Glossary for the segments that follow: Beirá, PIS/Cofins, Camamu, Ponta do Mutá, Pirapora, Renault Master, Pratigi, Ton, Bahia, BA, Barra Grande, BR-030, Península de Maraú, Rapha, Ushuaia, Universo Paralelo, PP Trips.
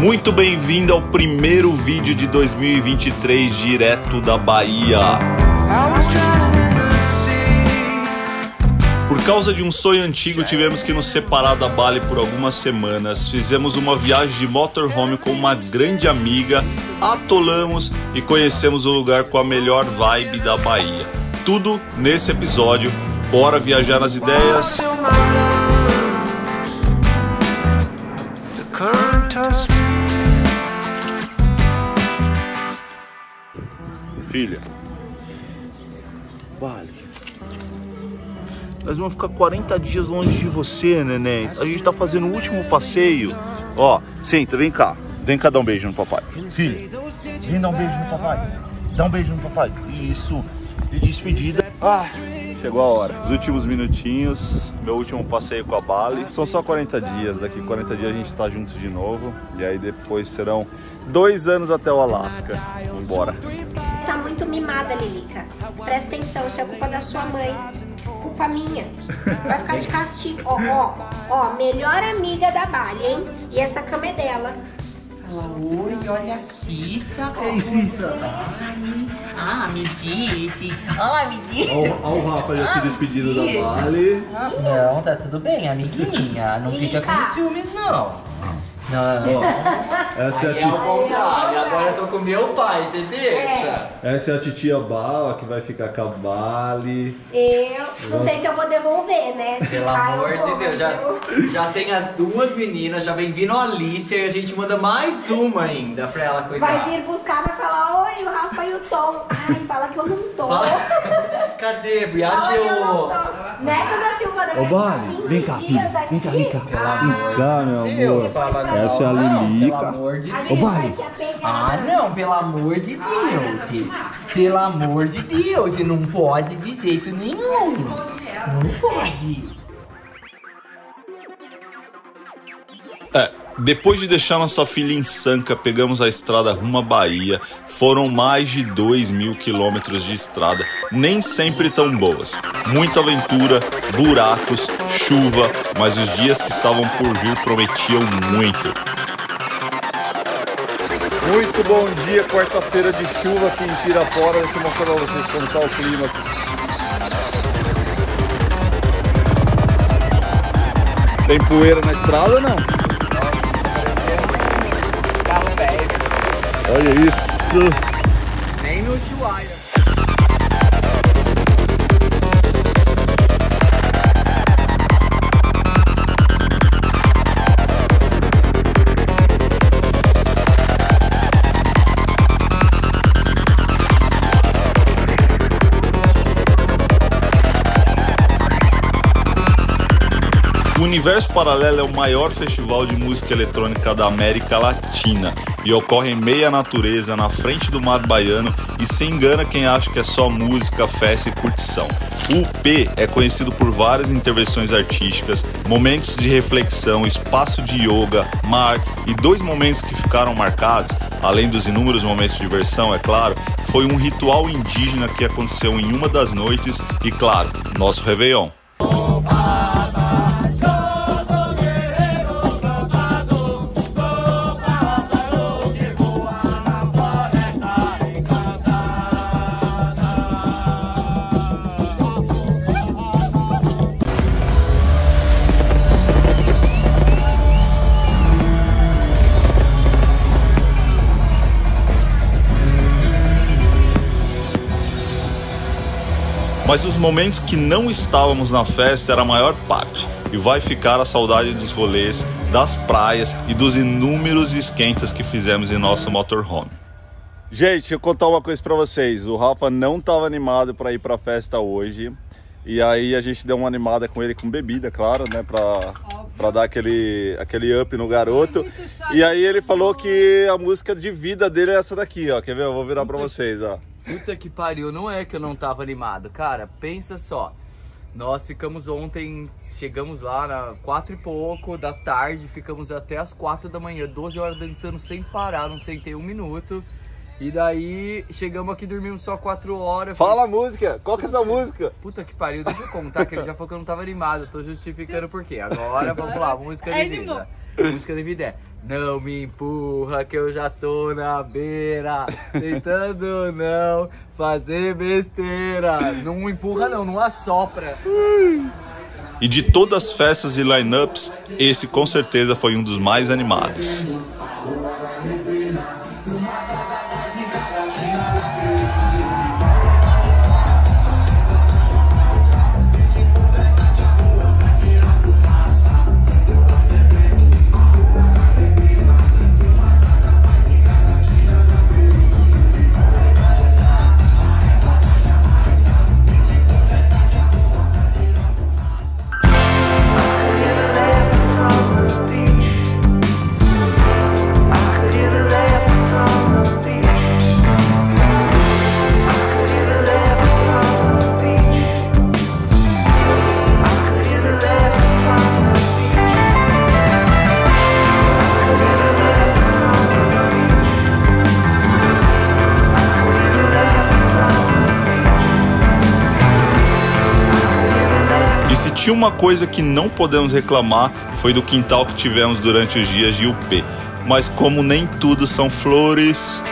Muito bem-vindo ao primeiro vídeo de 2023 direto da Bahia. Por causa de um sonho antigo, tivemos que nos separar da Bali por algumas semanas. Fizemos uma viagem de motorhome com uma grande amiga, atolamos e conhecemos o lugar com a melhor vibe da Bahia. Tudo nesse episódio. Bora viajar nas ideias? Filha, vale. Nós vamos ficar 40 dias longe de você, neném. A gente tá fazendo o último passeio. Ó, senta, vem cá. Vem cá dar um beijo no papai. Filha, vem dar um beijo no papai. Dá um beijo no papai. Isso, de despedida. Ah, chegou a hora. Os últimos minutinhos, meu último passeio com a Bali. São só 40 dias, daqui 40 dias a gente tá junto de novo. E aí depois serão 2 anos até o Alasca. Vambora. Tá muito mimada, Lilica. Presta atenção, isso é culpa da sua mãe. Culpa minha. Vai ficar de castigo. Ó, ó, ó, melhor amiga da Bali, hein? E essa cama é dela. Oi, olha a Cissa. Ei, Cissa. Ah, me diz. Olá, me diz. Olha o Rapha já se despedindo da Bali. Não, tá tudo bem, amiguinha. Não fica com ciúmes, não. Não. Essa é ao contrário. Agora eu tô com meu pai, você deixa? É. Essa é a titia Bala que vai ficar com a Bali. Eu não sei se eu vou devolver, né? Pelo amor de Deus, já tem as 2 meninas, já vem vindo a Alice e a gente manda mais uma ainda pra ela cuidar. Vai vir buscar, vai falar, oi, o Rapha e o Tom. Ai, fala que eu não tô. Cadê? Viajou. Né, quando a Silva deve ficar 15 dias aqui. Vem cá. Vem cá, meu amor. Essa é a Lilica. Pelo amor de Deus. Ah, não, pelo amor de Deus. Pelo amor de Deus. E não pode de jeito nenhum. Não pode. Depois de deixar nossa filha em Sanca, pegamos a estrada rumo à Bahia. Foram mais de 2.000 quilômetros de estrada, nem sempre tão boas. Muita aventura, buracos, chuva, mas os dias que estavam por vir prometiam muito. Muito bom dia, quarta-feira de chuva aqui em Pirapora. Deixa eu mostrar pra vocês como tá o clima aqui. Tem poeira na estrada ou não? Olha isso! Nem no Ushuaia. O Universo Paralelo é o maior festival de música eletrônica da América Latina e ocorre em meio à natureza, na frente do mar baiano, e se engana quem acha que é só música, festa e curtição. O P é conhecido por várias intervenções artísticas, momentos de reflexão, espaço de yoga, mar, e 2 momentos que ficaram marcados, além dos inúmeros momentos de diversão, é claro, foi um ritual indígena que aconteceu em uma das noites e, claro, nosso Réveillon. Mas os momentos que não estávamos na festa era a maior parte, e vai ficar a saudade dos rolês, das praias e dos inúmeros esquentas que fizemos em nosso motorhome. Gente, deixa eu contar uma coisa pra vocês, o Rapha não estava animado pra ir pra festa hoje, e aí a gente deu uma animada com ele, com bebida, claro, né, pra dar aquele up no garoto. E aí ele falou que a música de vida dele é essa daqui, ó, quer ver? Eu vou virar pra vocês, ó. Puta que pariu, não é que eu não tava animado, cara, pensa só, nós ficamos ontem, chegamos lá na 4 e pouco da tarde, ficamos até as 4 da manhã, 12 horas dançando sem parar, não sentei 1 minuto, e daí chegamos aqui, dormimos só 4 horas. Fala a música, qual que é essa música? Puta que pariu, deixa eu contar que ele já falou que eu não tava animado, eu tô justificando por quê, agora vamos lá, música de vida. A música da vida é: não me empurra que eu já tô na beira, tentando não fazer besteira. Não empurra não, não assopra. E de todas as festas e lineups, esse com certeza foi um dos mais animados. E uma coisa que não podemos reclamar foi do quintal que tivemos durante os dias de UP. Mas como nem tudo são flores...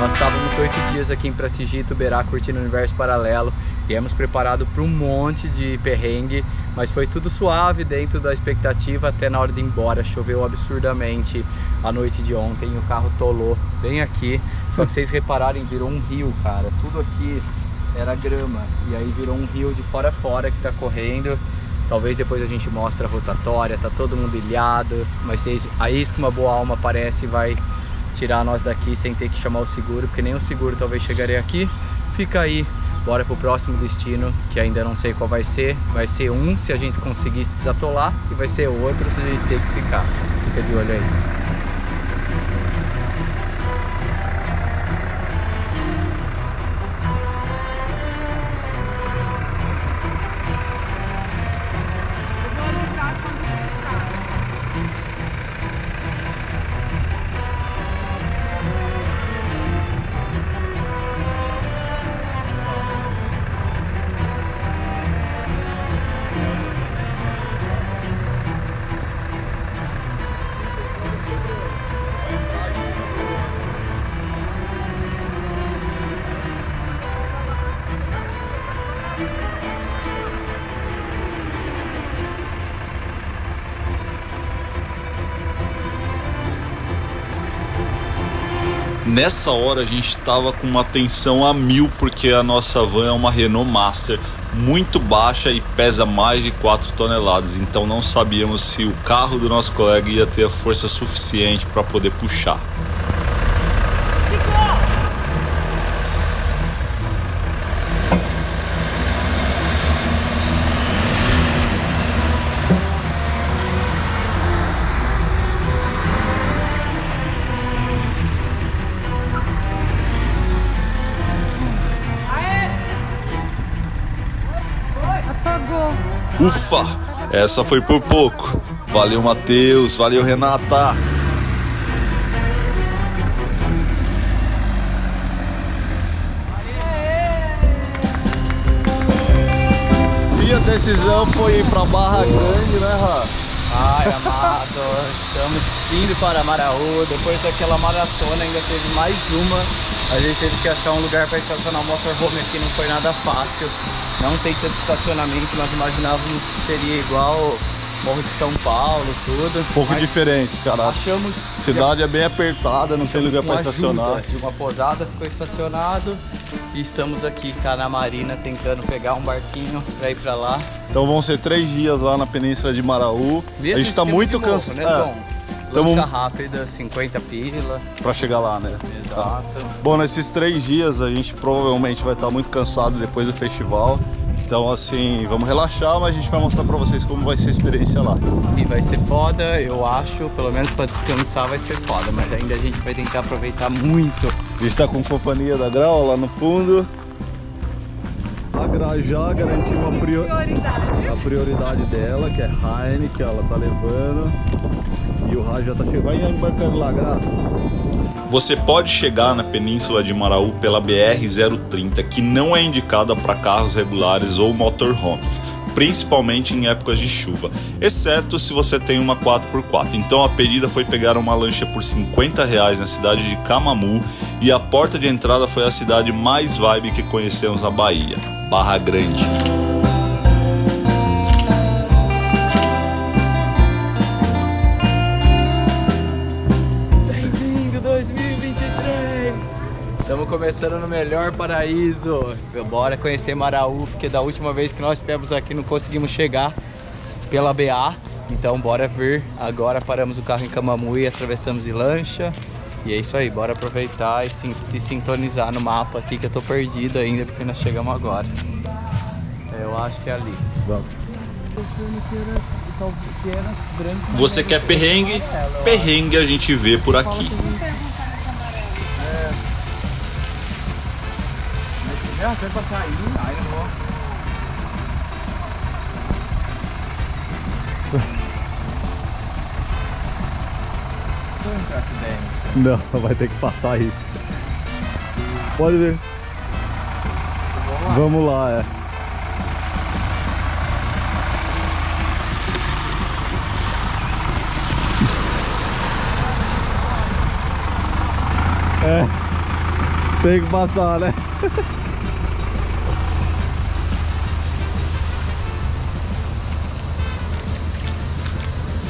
Nós estávamos 8 dias aqui em Pratigi, Beirá, curtindo o Universo Paralelo. Viemos preparado para um monte de perrengue, mas foi tudo suave dentro da expectativa até na hora de ir embora. Choveu absurdamente a noite de ontem, o carro tolou bem aqui. Só que vocês repararem, virou um rio, cara. Tudo aqui... era grama, e aí virou um rio de fora a fora que tá correndo. Talvez depois a gente mostre a rotatória, tá todo mundo ilhado, mas aí que uma boa alma aparece e vai tirar nós daqui sem ter que chamar o seguro, porque nem o seguro talvez chegaria aqui. Fica aí, bora pro próximo destino, que ainda não sei qual vai ser. Vai ser um se a gente conseguir se desatolar, e vai ser outro se a gente ter que ficar. Fica de olho aí. Nessa hora a gente estava com uma tensão a 1000, porque a nossa van é uma Renault Master muito baixa e pesa mais de 4 toneladas, então não sabíamos se o carro do nosso colega ia ter a força suficiente para poder puxar. Ufa! Essa foi por pouco. Valeu, Matheus. Valeu, Renata. E a decisão foi ir pra Barra Grande, né, Rá? Ai, amado. Estamos indo para Maraú. Depois daquela maratona, ainda teve mais uma. A gente teve que achar um lugar para estacionar o motorhome aqui, não foi nada fácil. Não tem tanto estacionamento, nós imaginávamos que seria igual Morro de São Paulo, tudo. Um pouco diferente, cara. Achamos... cidade é bem apertada, não tem lugar para estacionar. De uma posada ficou estacionado e estamos aqui, cara, na marina, tentando pegar um barquinho para ir para lá. Então vão ser 3 dias lá na Península de Maraú. Mesmo a gente tá muito cansado. Né, Tom? Lancha rápida, 50 pila. Pra chegar lá, né? Exato. Bom, nesses 3 dias a gente provavelmente vai estar muito cansado depois do festival. Então, assim, vamos relaxar, mas a gente vai mostrar pra vocês como vai ser a experiência lá. E vai ser foda, eu acho. Pelo menos pra descansar vai ser foda, mas ainda a gente vai tentar aproveitar muito. A gente tá com a companhia da Grau lá no fundo. A Grau já garantiu a prioridade dela, que é Heine, que ela tá levando. E o Rá já tá chegando. Vai embarcando lá, Grá. Você pode chegar na Península de Maraú pela BR-030, que não é indicada para carros regulares ou motorhomes. principalmente em épocas de chuva, exceto se você tem uma 4x4. Então a pedida foi pegar uma lancha por R$50 na cidade de Camamu, e a porta de entrada foi a cidade mais vibe que conhecemos na Bahia, Barra Grande. Bem-vindo 2023! Estamos começando no melhor paraíso. Bora conhecer Maraú, porque da última vez que nós estivemos aqui não conseguimos chegar pela BA. Então bora vir. Agora paramos o carro em Camamu e atravessamos de lancha. E é isso aí, bora aproveitar e se sintonizar no mapa aqui, que eu tô perdido ainda, porque nós chegamos agora. Eu acho que é ali. Vamos. Você quer perrengue? Perrengue a gente vê por aqui. Não, vai ter que passar aí. Pode ver. Vamos lá, é. É. Tem que passar, né?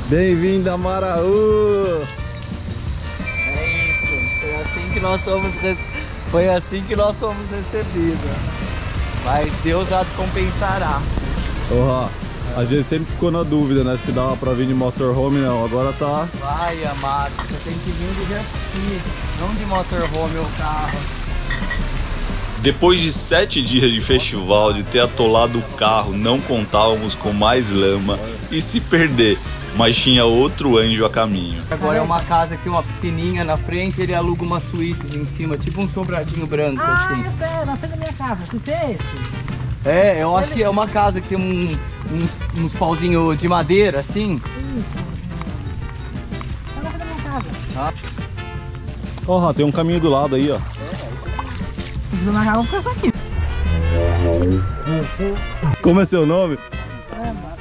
Bem-vindo a Maraú! Foi assim que nós fomos recebidos, mas Deus a compensará. A gente sempre ficou na dúvida, né, se dava pra vir de motorhome, não, agora tá... Vai, amado, você tem que vir de jet-ski, não de motorhome ou carro. Depois de 7 dias de festival, de ter atolado o carro, não contávamos com mais lama e se perder. Mas tinha outro anjo a caminho. Agora é uma casa que tem uma piscininha na frente, ele aluga uma suíte em cima, tipo um sobradinho branco assim. Ah, é na frente da minha casa, você é esse? É, eu acho que é uma casa que tem uns pauzinhos de madeira assim. É na frente da minha casa. Ah. Ó, tem um caminho do lado aí, ó. É, na casa, vou ficar só aqui. Como é seu nome?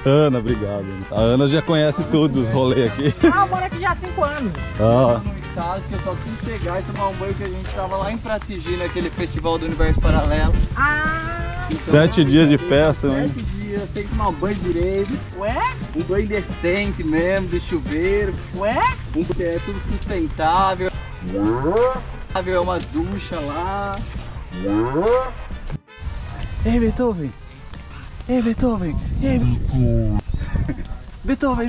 Ana, obrigado. A Ana já conhece todos os rolês aqui. Ah, eu moro aqui já há 5 anos. Ah. No estado que eu só quis chegar e tomar um banho, que a gente tava lá em Pratigi, naquele festival do Universo Paralelo. Ah! Então, 7 dias de festa, né? 7 dias, sem tomar um banho direito. Ué? Um banho decente mesmo, de chuveiro. Ué? É tudo sustentável. Ué? É uma ducha lá. Ué? Ei, Beethoven! Ei, Beethoven! Ei, Beethoven! Beethoven!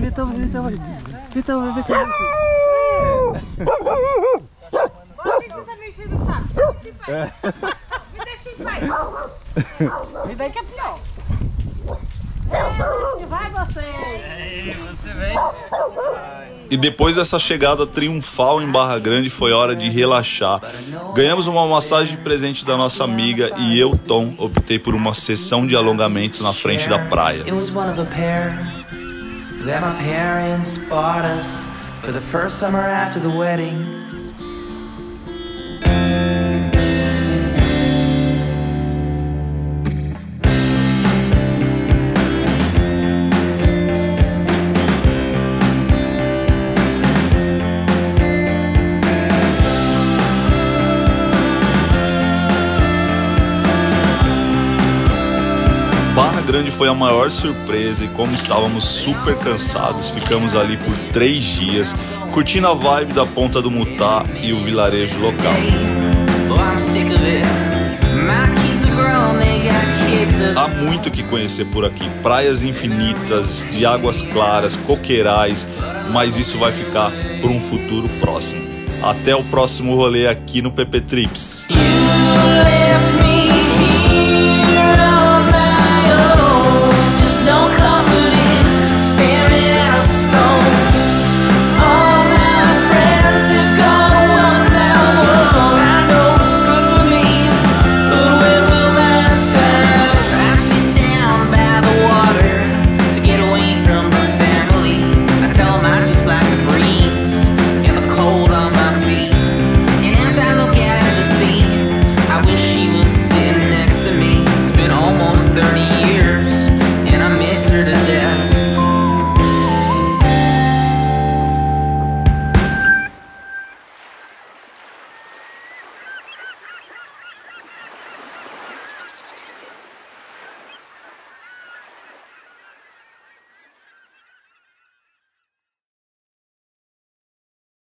Por que você tá me enchendo o saco? Me deixa em paz! E daí que é pior! Vai você! Ei, você vem! E depois dessa chegada triunfal em Barra Grande, foi hora de relaxar. Ganhamos uma massagem de presente da nossa amiga e eu, Tom, optei por uma sessão de alongamento na frente da praia. Foi a maior surpresa, e como estávamos super cansados, ficamos ali por 3 dias, curtindo a vibe da Ponta do Mutá e o vilarejo local. Há muito que conhecer por aqui, praias infinitas, de águas claras, coqueirais, mas isso vai ficar por um futuro próximo. Até o próximo rolê aqui no PP Trips.